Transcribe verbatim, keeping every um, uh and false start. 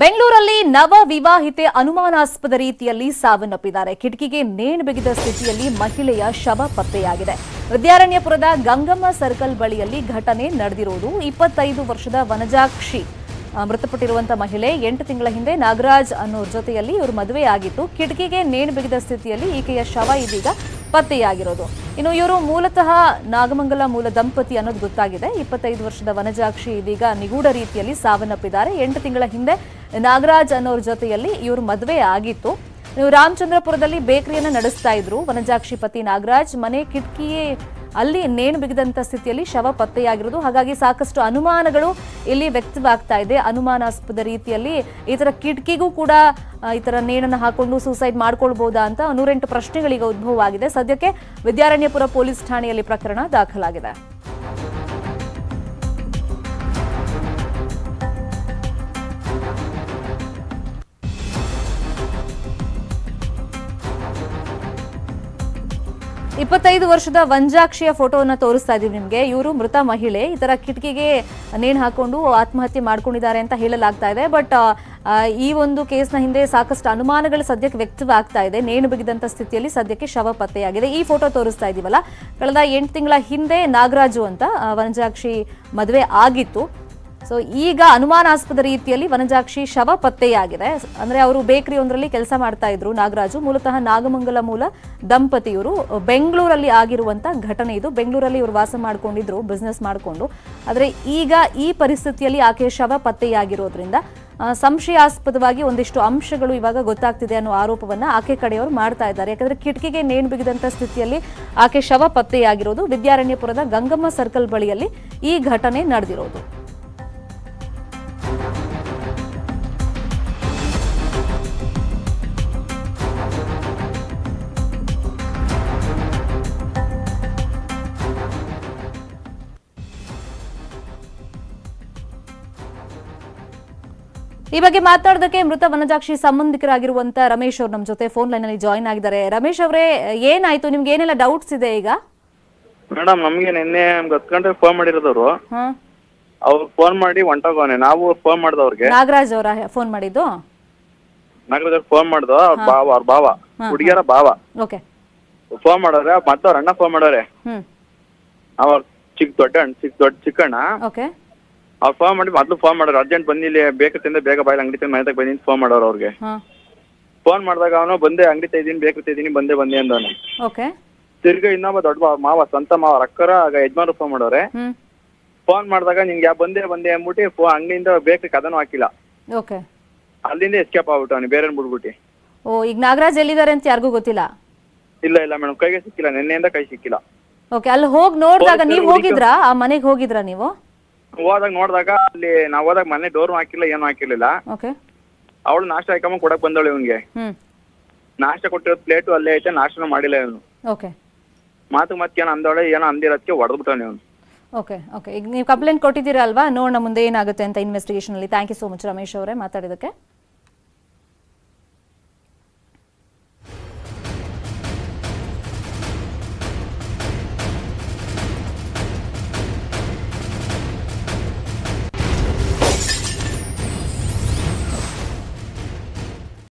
ಬೆಂಗಳೂರಲ್ಲಿ ನವ ವಿವಾಹಿತೆ ಅನುಮಾನಾಸ್ಪದ ರೀತಿಯಲ್ಲಿ ಸಾವನ್ನಪ್ಪಿದ್ದಾರೆ. ಕಿಟಕಿಗೆ ನೇಣು ಬಿಗಿದ ಸ್ಥಿತಿಯಲ್ಲಿ ಮಹಿಳೆಯ ಶವ ಪತ್ತೆಯಾಗಿದೆ. ವಿದ್ಯಾರಣ್ಯಪುರದ ಗಂಗಮ್ಮ ಸರ್ಕಲ್ ಬಳಿಯಲ್ಲಿ ಘಟನೆ ನಡೆದಿರುವುದು. ಇಪ್ಪತ್ತೈದು ವರ್ಷದ ವನಜಾಕ್ಷಿ ಮೃತಪಟ್ಟಿರುವಂತ ಮಹಿಳೆ ಎಂಟು ತಿಂಗಳ ಹಿಂದೆ ನಾಗರಾಜ್ ಅನ್ನೋರ ಜೊತೆಯಲ್ಲಿ ಇವರು ಮದುವೆಯಾಗಿತ್ತು. ಕಿಟಕಿಗೆ ನೇಣು ಬಿಗಿದ ಸ್ಥಿತಿಯಲ್ಲಿ ಈಕೆಯ ಶವ ಇದೀಗ ಪತ್ತೆಯಾಗಿರೋದು. ಇನ್ನು ಇವರು ಮೂಲತಃ ನಾಗಮಂಗಲ ಮೂಲ ದಂಪತಿ ಅನ್ನೋದು ಗೊತ್ತಾಗಿದೆ. ಇಪ್ಪತ್ತೈದು ವರ್ಷದ ವನಜಾಕ್ಷಿ ಇದೀಗ ನಿಗೂಢ ರೀತಿಯಲ್ಲಿ ಸಾವನ್ನಪ್ಪಿದ್ದಾರೆ. ಎಂಟು ತಿಂಗಳ ಹಿಂದೆ ನಾಗರಾಜ್ ಅನ್ನೋರ ಜೊತೆಯಲ್ಲಿ ಇವರು ಮದುವೆ ಆಗಿತ್ತು. ರಾಮಚಂದ್ರಪುರದಲ್ಲಿ ಬೇಕರಿಯನ್ನು ನಡೆಸ್ತಾ ಇದ್ರು. ವನಜಾಕ್ಷಿ ಪತಿ ನಾಗರಾಜ್ ಮನೆ ಕಿಟಕಿಯೇ ಅಲ್ಲಿ ನೇಣು ಬಿಗಿದಂತ ಸ್ಥಿತಿಯಲ್ಲಿ ಶವ ಪತ್ತೆಯಾಗಿರೋದು. ಹಾಗಾಗಿ ಸಾಕಷ್ಟು ಅನುಮಾನಗಳು ಇಲ್ಲಿ ವ್ಯಕ್ತವಾಗ್ತಾ ಇದೆ. ಅನುಮಾನಾಸ್ಪದ ರೀತಿಯಲ್ಲಿ ಈ ತರ ಕಿಟಕಿಗೂ ಕೂಡ ಈ ತರ ನೇಣನ್ನು ಹಾಕೊಂಡು ಸೂಸೈಡ್ ಮಾಡ್ಕೊಳ್ಬಹುದಾ ಅಂತ ನೂರೆಂಟು ಪ್ರಶ್ನೆಗಳಿಗೆ ಉದ್ಭವ ಆಗಿದೆ. ಸದ್ಯಕ್ಕೆ ವಿದ್ಯಾರಣ್ಯಪುರ ಪೊಲೀಸ್ ಠಾಣೆಯಲ್ಲಿ ಪ್ರಕರಣ ದಾಖಲಾಗಿದೆ. ಇಪ್ಪತ್ತೈದು ವರ್ಷದ ವಂಜಾಕ್ಷಿಯ ಫೋಟೋವನ್ನು ತೋರಿಸ್ತಾ ಇದೀವಿ ನಿಮಗೆ. ಇವರು ಮೃತ ಮಹಿಳೆ ಈ ತರ ಕಿಟಕಿಗೆ ನೇಣು ಹಾಕೊಂಡು ಆತ್ಮಹತ್ಯೆ ಮಾಡ್ಕೊಂಡಿದ್ದಾರೆ ಅಂತ ಹೇಳಲಾಗ್ತಾ ಇದೆ. ಬಟ್ ಈ ಒಂದು ಕೇಸ್ನ ಹಿಂದೆ ಸಾಕಷ್ಟು ಅನುಮಾನಗಳು ಸದ್ಯಕ್ಕೆ ವ್ಯಕ್ತವಾಗ್ತಾ ಇದೆ. ನೇಣು ಬಿಗಿದಂತ ಸ್ಥಿತಿಯಲ್ಲಿ ಸದ್ಯಕ್ಕೆ ಶವ ಪತ್ತೆಯಾಗಿದೆ. ಈ ಫೋಟೋ ತೋರಿಸ್ತಾ ಇದೀವಲ್ಲ, ಕಳೆದ ಎಂಟು ತಿಂಗಳ ಹಿಂದೆ ನಾಗರಾಜು ಅಂತ ವನಜಾಕ್ಷಿ ಮದುವೆ ಆಗಿತ್ತು. ಸೊ ಈಗ ಅನುಮಾನಾಸ್ಪದ ರೀತಿಯಲ್ಲಿ ವನಜಾಕ್ಷಿ ಶವ ಪತ್ತೆಯಾಗಿದೆ. ಅಂದ್ರೆ ಅವರು ಬೇಕರಿ ಒಂದರಲ್ಲಿ ಕೆಲಸ ಮಾಡ್ತಾ ಇದ್ರು ನಾಗರಾಜು. ಮೂಲತಃ ನಾಗಮಂಗಲ ಮೂಲ ದಂಪತಿಯವರು. ಬೆಂಗಳೂರಲ್ಲಿ ಆಗಿರುವಂತ ಘಟನೆ ಇದು. ಬೆಂಗಳೂರಲ್ಲಿ ಇವರು ವಾಸ ಮಾಡ್ಕೊಂಡಿದ್ರು, ಬಿಸ್ನೆಸ್ ಮಾಡಿಕೊಂಡು. ಆದ್ರೆ ಈಗ ಈ ಪರಿಸ್ಥಿತಿಯಲ್ಲಿ ಆಕೆ ಶವ ಪತ್ತೆಯಾಗಿರೋದ್ರಿಂದ ಸಂಶಯಾಸ್ಪದವಾಗಿ ಒಂದಿಷ್ಟು ಅಂಶಗಳು ಇವಾಗ ಗೊತ್ತಾಗ್ತಿದೆ ಅನ್ನೋ ಆರೋಪವನ್ನ ಆಕೆ ಕಡೆಯವರು ಮಾಡ್ತಾ ಇದ್ದಾರೆ. ಯಾಕಂದ್ರೆ ಕಿಟಕಿಗೆ ನೇಣು ಬಿಗಿದಂತ ಸ್ಥಿತಿಯಲ್ಲಿ ಆಕೆ ಶವ ಪತ್ತೆಯಾಗಿರೋದು. ವಿದ್ಯಾರಣ್ಯಪುರದ ಗಂಗಮ್ಮ ಸರ್ಕಲ್ ಬಳಿಯಲ್ಲಿ ಈ ಘಟನೆ ನಡೆದಿರೋದು. ಈ ಬಗ್ಗೆ ಮಾತಾಡೋದಕ್ಕೆ ಮೃತ ವನಜಾಕ್ಷಿ ಸಂಬಂಧಿಕರಾಗಿರುವಂತ ರಮೇಶ್ ಅವರು ನಮ್ಮ ಜೊತೆ ಫೋನ್ ಲೈನ್ ಅಲ್ಲಿ ಜಾಯಿನ್ ಆಗಿದ್ದಾರೆ. ರಮೇಶ್ ಅವರೇ, ಏನಾಯ್ತು ನಿಮ್ಗೆ? ಏನೆಲ್ಲ ಡೌಟ್ಸ್ ಇದೆ ಈಗ? ಮೇಡಮ್, ನಮ್ಗೆ ನಿನ್ನೆ ಹತ್ತು ಗಂಟೆಗೆ ಫೋನ್ ಮಾಡಿರೋದವ್ರು. ಅವ್ರು ಫೋನ್ ಮಾಡಿ ಹೊಂಟೋಗವನೆ. ನಾವು ಫೋನ್ ಮಾಡಿದವ್ರಿಗೆ, ನಾಗರಾಜ್ ಅವರ ಫೋನ್ ಮಾಡಿದ್ದು, ನಾಗರಾಜ್ ಅವ್ರು ಫೋನ್ ಮಾಡಿದ ಬಾವ, ಅವ್ರ ಬಾವ, ಹುಡುಗಿಯರ ಬಾವ. ಓಕೆ. ಫೋನ್ ಮಾಡೋರೆ ಮತ್ತೆ ಅವ್ರ ಅಣ್ಣ ಫೋನ್ ಮಾಡೋರೆ. ಅವ್ರ ಚಿಕ್ಕ ದೊಡ್ಡ ಚಿಕ್ಕ ದೊಡ್ಡ ಚಿಕ್ಕಣ್ಣ. ಓಕೆ. ಅವ್ರು ಫೋನ್ ಮಾಡಿ ಮೊದ್ಲು ಫೋನ್ ಮಾಡೋರು, ಅರ್ಜೆಂಟ್ ಬಂದು ಇಲ್ಲಿ ಬೇಕತ್ತಿಂದ ಬೇಗ ಬಾಯಿಲ್ ಅಂಗಡಿ ಮನೆ ತಗ ಬಂದಿ ಫೋನ್ ಮಾಡೋರು ಅವ್ರಿಗೆ. ಫೋನ್ ಮಾಡಿದಾಗ ಅವನು ಬಂದೆ ಅಂಗಡಿ ತೆಗಿದೀನಿ, ಬೇಕರಿ ತೆಗಿದೀನಿ, ಬಂದೆ ಬಂದೆ ಅಂದವನು. ಓಕೆ. ತಿರ್ಗಿ ಇನ್ನೊಬ್ಬ ದೊಡ್ಡ ಮಾವ, ಸ್ವಂತ ಮಾವ, ಅಕ್ಕರ ಯಜಮಾನ್ರು ಫೋನ್ ಮಾಡೋರೆ. ಫೋನ್ ಮಾಡಿದಾಗ ನಿಂಗೆ ಯಾವ ಬಂದೆ ಬಂದೆ ಅಂದ್ಬಿಟ್ಟು ಅಂಗಡಿಯಿಂದ ಬೇಕರಿ ಕದನೂ ಹಾಕಿಲ್ಲ. ಓಕೆ. ಅಲ್ಲಿಂದ ಎಸ್ಕೇಪ್ ಆಗ್ಬಿಟ್ಟು ಅವನು ಬೇರೆ ಬಿಡ್ಬಿಟ್ಟು. ಓ, ಈಗ ನಾಗರಾಜ್ ಎಲ್ಲಿದ್ದಾರೆ ಅಂತ ಯಾರಿಗೂ ಗೊತ್ತಿಲ್ಲ? ಇಲ್ಲ ಇಲ್ಲ ಮೇಡಮ್, ಕೈಗೆ ಸಿಕ್ಕಿಲ್ಲ, ನಿನ್ನೆಯಿಂದ ಕೈ ಸಿಕ್ಕಿಲ್ಲ. ಓಕೆ. ಅಲ್ಲಿ ಹೋಗಿ ನೋಡಿದಾಗ ನೀವು ಹೋಗಿದ್ರಾ? ಆ ಮನೆಗೆ ಹೋಗಿದ್ರಾ ನೀವು? ಹೋದಾಗ ನೋಡಿದಾಗ ಅಲ್ಲಿ ನಾವ್ ಹೋದಾಗ ಮನೆ ಡೋರ್ ಹಾಕಿಲ್ಲ, ಏನು ಹಾಕಿರ್ಲಿಲ್ಲ. ಅವಳು ನಾಷ್ಟ ಹಾಕೊಂಬ ಕೊಡಕ್ ಬಂದವಳು ಇವನ್ಗೆ. ನಾಷ್ಟ ಕೊಟ್ಟಿರೋದು ಪ್ಲೇಟು ಅಲ್ಲೇ ಐತೆ, ನಾಷ್ಟನೂ ಮಾಡಿಲ್ಲ ಇವನು. ಮಾತು ಮತ್ತೆ ಏನೋ ಅಂದವಳೆ, ಏನೋ ಅಂದಿರೋದಕ್ಕೆ ಹೊಡೆದ್ಬಿಟ್ಟವನು ಇವನು. ಓಕೆ ಓಕೆ ಈಗ ನೀವು ಕಂಪ್ಲೇಂಟ್ ಕೊಟ್ಟಿದ್ದೀರಾ ಅಲ್ವಾ? ನೋಡೋಣ ಮುಂದೆ ಏನಾಗುತ್ತೆ ಅಂತ ಇನ್ವೆಸ್ಟಿಗೇಷನ್ ಅಲ್ಲಿ. Thank you so much Ramesh ಅವರೇ ಮಾತಾಡಿದಕ್ಕೆ.